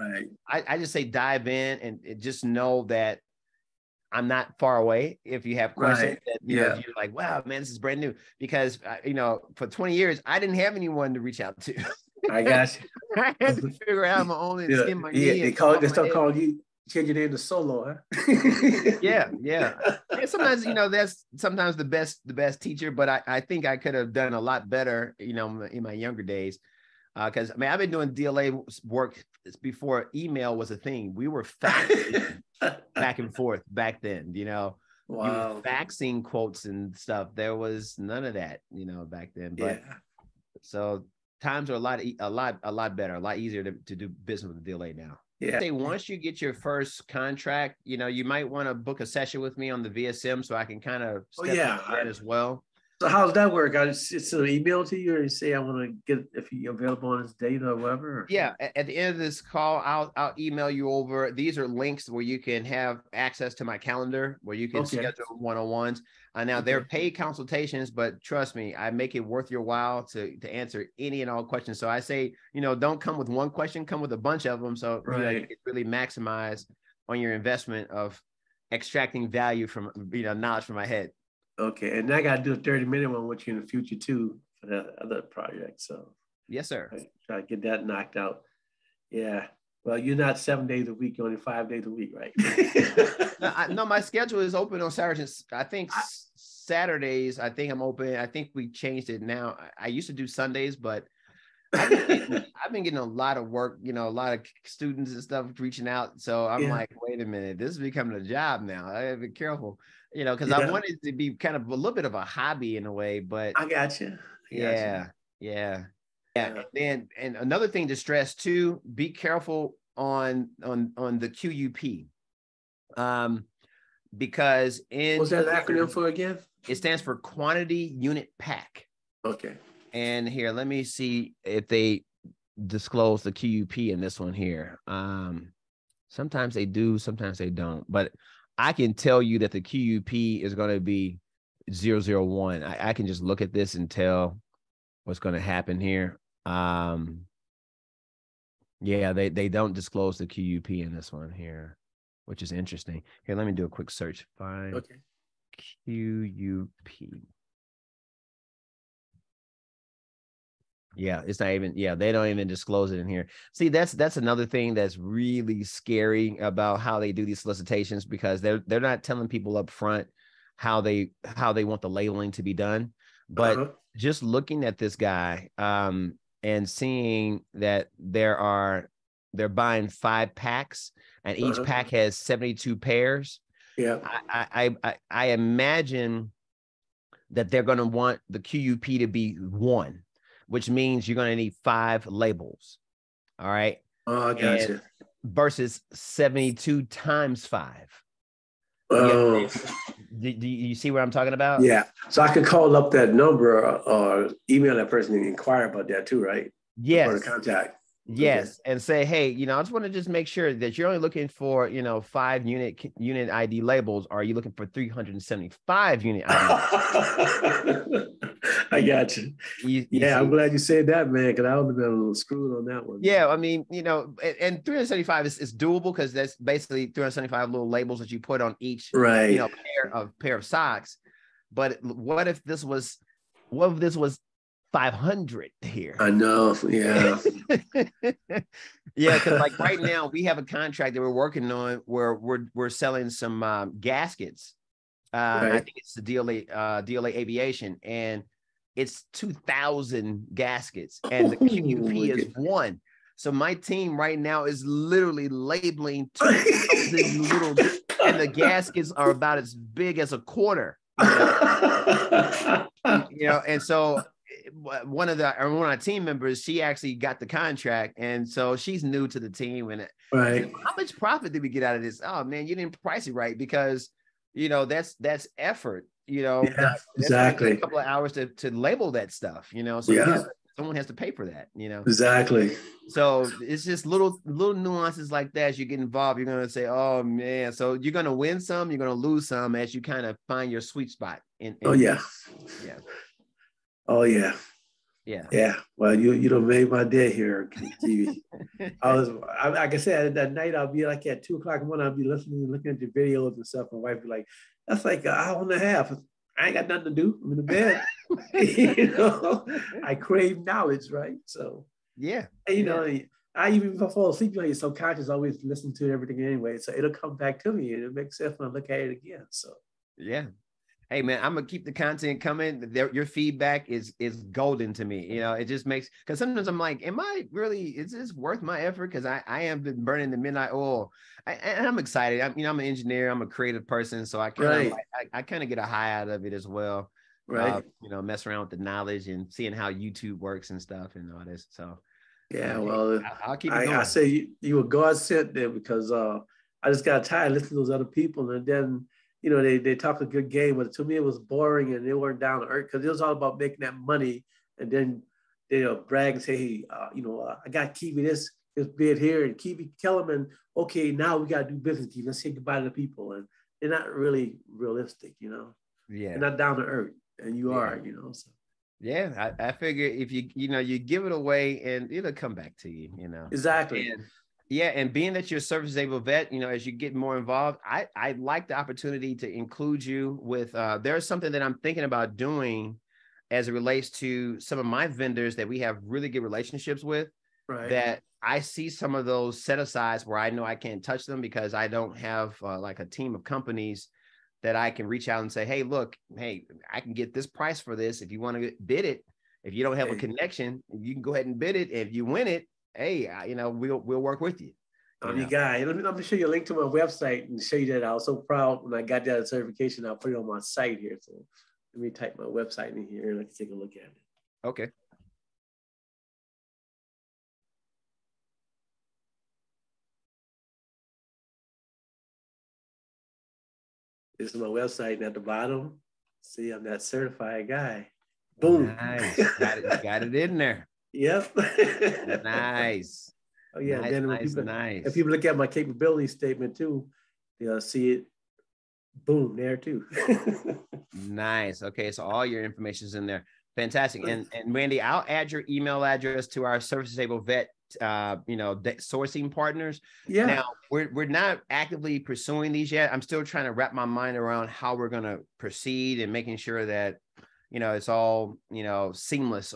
I just say dive in and just know that I'm not far away. If you have questions, that, you know, if you're like, wow, man, this is brand new, because you know, for 20 years, I didn't have anyone to reach out to. I got you. I had to figure out my own and skin my knee. Yeah, they still call you, change your name to Solo, huh? Yeah. And sometimes, you know, that's sometimes the best teacher, but I think I could have done a lot better, you know, in my younger days. Because I mean, I've been doing DLA work before email was a thing. We were faxing back and forth back then, you know. Wow. You were faxing quotes and stuff. There was none of that, you know, back then. But yeah. So times are a lot better, a lot easier to do business with the DLA now. Yeah. Say once you get your first contract, you know, you might want to book a session with me on the VSM so I can kind of step into that as well. So how's that work? I just email to you, or you say I want to get, if you're available on this date or whatever. Or? Yeah, at the end of this call, I'll email you over. These are links where you can have access to my calendar, where you can schedule one-on-ones. Now they're paid consultations, but trust me, I make it worth your while to answer any and all questions. So I say, you know, don't come with one question, come with a bunch of them. So you know, you can really maximize on your investment of extracting value from, you know, knowledge from my head. Okay, and I got to do a 30-minute one with you in the future too for that other project. So yes, sir. Try to get that knocked out. Yeah. Well, you're not 7 days a week; you're only 5 days a week, right? No, my schedule is open on Saturdays. I think Saturdays. I think I'm open. I think we changed it now. I used to do Sundays, but I've been getting a lot of work. You know, a lot of students and stuff reaching out. So I'm like, wait a minute, this is becoming a job now. I gotta be careful. You know, because I wanted it to be kind of a little bit of a hobby in a way, but I got you. Yeah. And another thing to stress too: be careful on the QUP, because what's that acronym for again? It stands for Quantity Unit Pack. Okay. And here, let me see if they disclose the QUP in this one here. Sometimes they do, sometimes they don't, but I can tell you that the QUP is going to be 001. I can just look at this and tell what's going to happen here. Yeah, they don't disclose the QUP in this one here, which is interesting. Here, let me do a quick search. Find QUP. Yeah, it's not even, they don't even disclose it in here. See, that's another thing that's really scary about how they do these solicitations, because they're not telling people up front how they want the labeling to be done. But just looking at this guy and seeing that they're buying 5 packs, and each pack has 72 pairs. Yeah. I imagine that they're going to want the QUP to be 1. Which means you're going to need 5 labels. All right. Oh, I gotcha. Versus 72 times 5. Oh. Do you see what I'm talking about? Yeah. So I could call up that number or email that person and inquire about that too, right? Yes. Or contact. Yes. Okay. And say, hey, you know, I just want to just make sure that you're only looking for, you know, 5 unit ID labels. Or are you looking for 375 unit ID? I got you. Yeah, I'm glad you said that, man, because I would have been a little screwed on that one. Yeah, I mean, you know, and 375 is doable because that's basically 375 little labels that you put on each you know, pair of socks. But what if this was 500 here? I know. Yeah. Yeah. Cause like right now we have a contract that we're working on where we're selling some gaskets. I think it's the DLA Aviation, and it's 2,000 gaskets, and the QUP is 1. So my team right now is literally labeling 2,000 little, and the gaskets are about as big as a quarter. You know, you know, and so one of our team members, she actually got the contract, and so she's new to the team. And said, how much profit did we get out of this? Oh man, you didn't price it right, because you know that's effort. You know, exactly. A couple of hours to label that stuff. You know, so someone has to pay for that. You know, exactly. So it's just little nuances like that. As you get involved, you're gonna say, oh man. So you're gonna win some, you're gonna lose some, as you kind of find your sweet spot. Oh yeah. Well, you done made my day here, TV. Like I said, that night I'll be like at 2:00 in the morning, I'll be listening and looking at the videos and stuff. My wife be like, "That's like an hour and a half. I ain't got nothing to do. I'm in the bed." You know, I crave knowledge, right? So yeah, and, you know, I even if I fall asleep, you know, your subconscious always listen to everything anyway, so it'll come back to me and it makes sense when I look at it again. So yeah. Hey man, I'm gonna keep the content coming. Your feedback is golden to me. You know, it just makes, because sometimes I'm like, am I really? Is this worth my effort? Because I have been burning the midnight oil, and I'm excited. I'm an engineer. I'm a creative person, so I kind of I get a high out of it as well. Right. You know, mess around with the knowledge and seeing how YouTube works and stuff and all this. So yeah, well, I'll keep it going. I say you were God sent there, because I just got tired listening to those other people, and then, you know, they talk a good game, but to me it was boring and they weren't down to earth, because it was all about making that money, and then they'll brag and say, hey, I got Kiwi this bid here, and Kiwi tell them, and okay, now we got to do business. Let's say goodbye to the people, and they're not really realistic, you know. Yeah, they're not down to earth, and you are, you know. So yeah, I figure if you give it away, and it'll come back to you, you know. Exactly. Yeah, and being that you're a service-able vet, you know, as you get more involved, I like the opportunity to include you with, there's something that I'm thinking about doing as it relates to some of my vendors that we have really good relationships with, that I see some of those set-asides where I know I can't touch them because I don't have like a team of companies that I can reach out and say, hey, look, hey, I can get this price for this. If you want to bid it, if you don't have a connection, you can go ahead and bid it. If you win it, hey, you know, we'll work with you. I'm your guy. Let me show you a link to my website and show you that. I was so proud when I got that certification. I'll put it on my site here. So let me type my website in here and let's take a look at it. Okay. This is my website, and at the bottom, see, I'm that certified guy. Boom. Nice. Got it in there. Yep. Nice. Oh yeah. Nice, then if people look at my capability statement too, they'll see it. Boom, there too. Nice. Okay, so all your information is in there. Fantastic. And Randy, I'll add your email address to our service-able vet, sourcing partners. Yeah. Now we're not actively pursuing these yet. I'm still trying to wrap my mind around how we're going to proceed and making sure that, you know, it's all, you know, seamless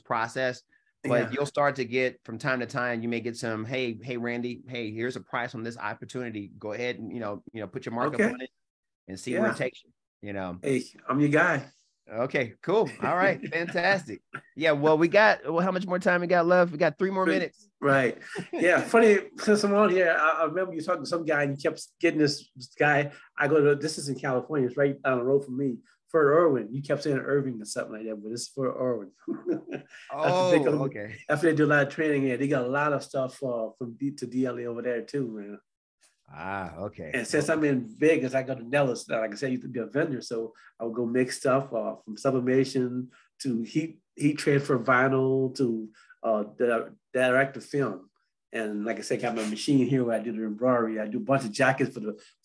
process. But you'll start to get, from time to time, you may get some, hey, Randy, hey, here's a price on this opportunity. Go ahead and, you know, put your markup on it and see where it takes you, you know. Hey, I'm your guy. Okay, cool. All right. Fantastic. Yeah. Well, how much more time we got left? We got 3 more minutes. Right. Yeah. Funny, since I'm on here, I remember you talking to some guy and you kept getting this guy. This is in California. It's right down the road from me. Fort Irwin, you kept saying Irving or something like that, but it's Fort Irwin. After they do a lot of training here, they got a lot of stuff from D to DLA over there too, man. Ah, okay. And since I'm in Vegas, I go to Nellis. Now, like I said, I used to be a vendor, so I would go make stuff from sublimation to heat transfer vinyl to direct film. And like I said, I got my machine here where I do the embroidery. I do a bunch of jackets for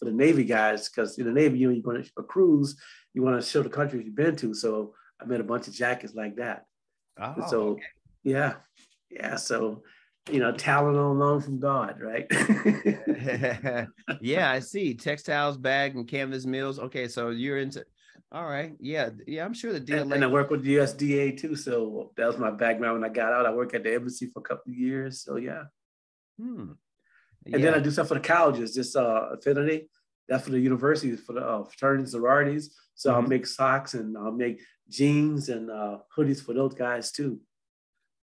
the Navy guys, because in the Navy, you know, you're going to a cruise, you want to show the countries you've been to. So I made a bunch of jackets like that. Oh, and so, okay. Yeah. Yeah. So, you know, talent on loan from God, right? Yeah, I see. Textiles, bag, and canvas mills. Okay, so you're into, all right. Yeah, yeah, I'm sure the DLA. And I work with the USDA too, so that was my background when I got out. I worked at the embassy for a couple of years, so yeah. And then I do stuff for the colleges, just affinity. That's for the universities, for the fraternities, sororities. So I'll make socks and I'll make jeans and hoodies for those guys too.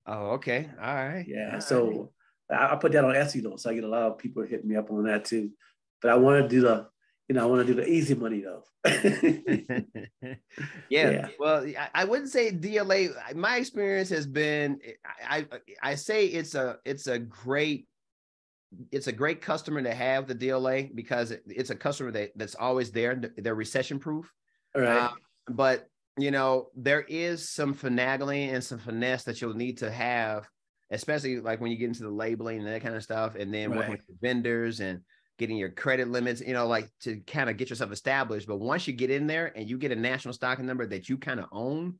Oh, okay. All right. Yeah. All so right. I put that on Etsy though. So I get a lot of people hitting me up on that too. But I want to do the, you know, I want to do the easy money though. Yeah. Well, I wouldn't say DLA. My experience has been, I say it's a great customer to have, the DLA, because it's a customer that's always there. They're recession proof. All right. But you know, there is some finagling and some finesse that you'll need to have, especially like when you get into the labeling and that kind of stuff, and then working with the vendors and getting your credit limits, you know, like to kind of get yourself established. But once you get in there and you get a national stocking number that you kind of own,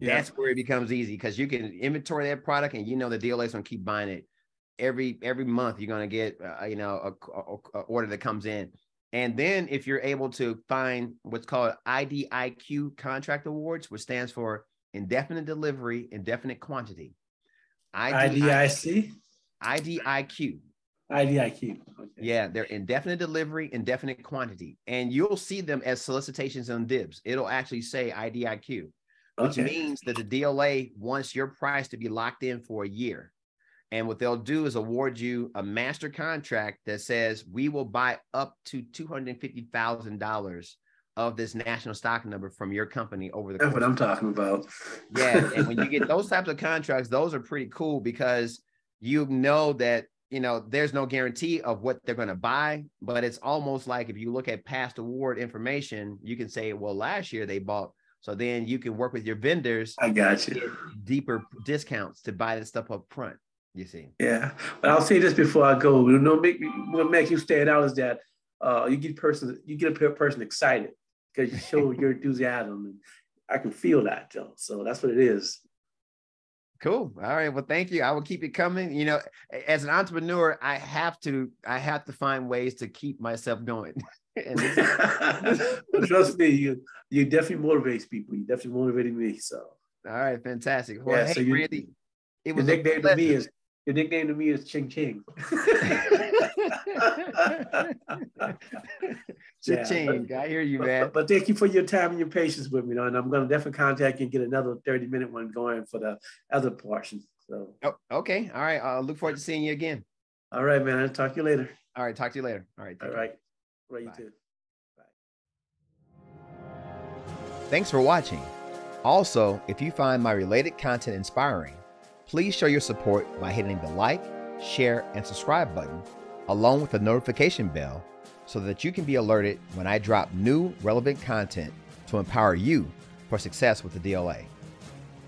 that's where it becomes easy, because you can inventory that product and you know the DLA is going to keep buying it. Every month you're going to get, you know, a order that comes in. And then if you're able to find what's called IDIQ contract awards, which stands for indefinite delivery, indefinite quantity. IDIC? IDIQ. IDIQ. Okay. Yeah, they're indefinite delivery, indefinite quantity. And you'll see them as solicitations on Dibs. It'll actually say IDIQ, which means that the DLA wants your price to be locked in for a year. And what they'll do is award you a master contract that says we will buy up to $250,000 of this national stock number from your company over the course. That's what I'm talking about. Yeah. And when you get those types of contracts, those are pretty cool, because you know that, you know, there's no guarantee of what they're going to buy, but it's almost like if you look at past award information, you can say, well, last year they bought. So then you can work with your vendors. I got you. To get deeper discounts to buy this stuff up front. You see. Yeah, but I'll say this before I go. You know, what makes you stand out is that you get a person excited, because you show your enthusiasm, and I can feel that, Joe. So that's what it is. Cool. All right. Well, thank you. I will keep it coming. You know, as an entrepreneur, I have to find ways to keep myself going. Trust me, you definitely motivates people. You definitely motivated me. So. All right. Fantastic. Well, yeah, hey, so Randy, it was your nickname to me is Ching Ching. Ching, I hear you, man. But thank you for your time and your patience with me, and I'm going to definitely contact you and get another 30-minute one going for the other portion. So, okay, all right. I'll look forward to seeing you again. All right, man. I'll talk to you later. All right, talk to you later. All right. All right. Right, you too. Bye. Thanks for watching. Also, if you find my related content inspiring, please show your support by hitting the like, share, and subscribe button, along with the notification bell, so that you can be alerted when I drop new relevant content to empower you for success with the DLA.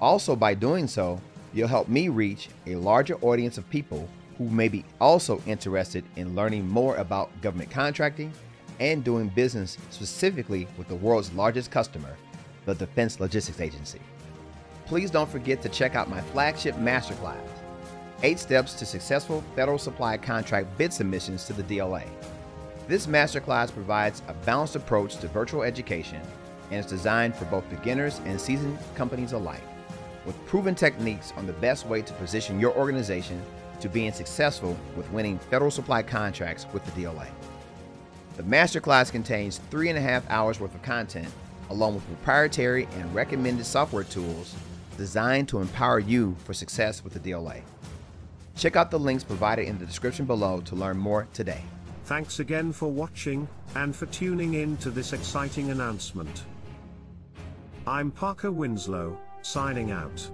Also, by doing so, you'll help me reach a larger audience of people who may be also interested in learning more about government contracting and doing business specifically with the world's largest customer, the Defense Logistics Agency. Please don't forget to check out my flagship masterclass, 8 Steps to Successful Federal Supply Contract Bid Submissions to the DLA. This masterclass provides a balanced approach to virtual education and is designed for both beginners and seasoned companies alike, with proven techniques on the best way to position your organization to being successful with winning federal supply contracts with the DLA. The masterclass contains 3.5 hours worth of content, along with proprietary and recommended software tools designed to empower you for success with the DLA. Check out the links provided in the description below to learn more today. Thanks again for watching and for tuning in to this exciting announcement. I'm Parker Winslow, signing out.